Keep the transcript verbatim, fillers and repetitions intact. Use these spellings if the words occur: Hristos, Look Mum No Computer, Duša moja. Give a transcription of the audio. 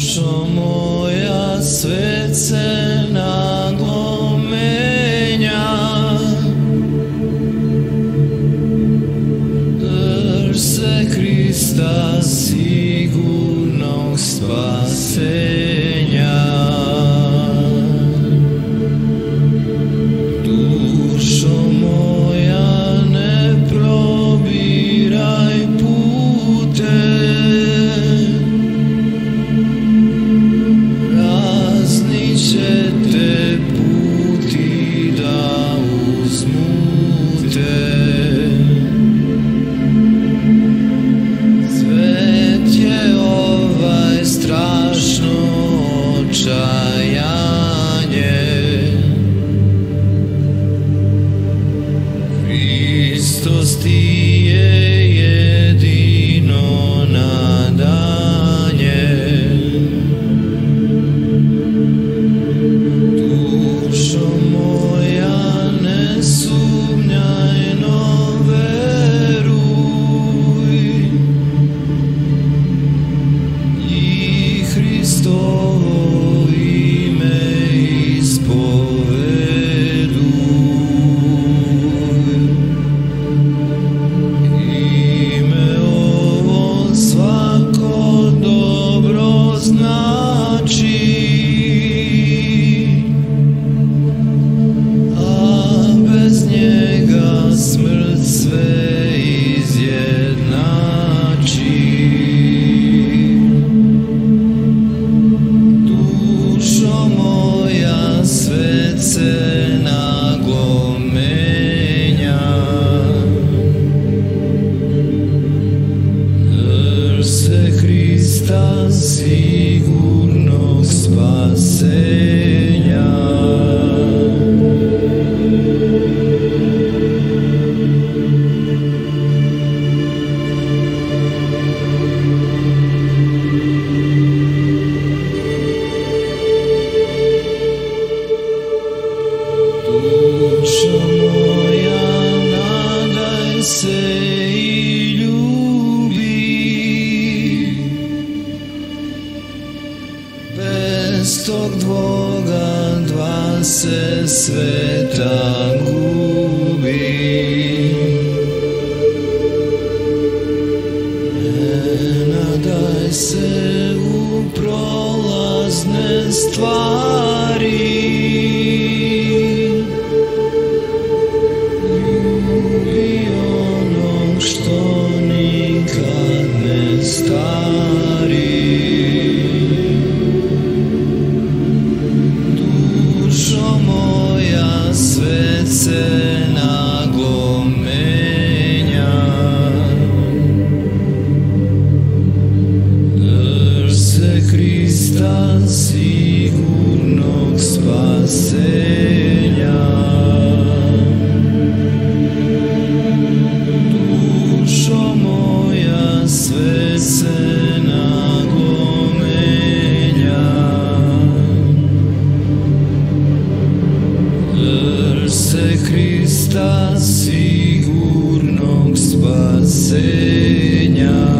Dušo moja, svet se naglo menja. Drž se Krista, sigurnog spasenja. Dušo moja, ne probiraj pute. Hristos ti je jedino nadanje. Dušo moja, ne sumnjajno veruj, i Hristovo ime ispoveduj. Sigurnog spasenja. Dušo moja, nadaj se i bez tog dvoga dva se sveta gubi. Ne nadaj se u prolazne stvari, ljubi onog što nikad ne stari. Krista, sigurnog spasenja. Dušo moja, svet se naglo menja. Drž se Krista, sigurnog spasenja.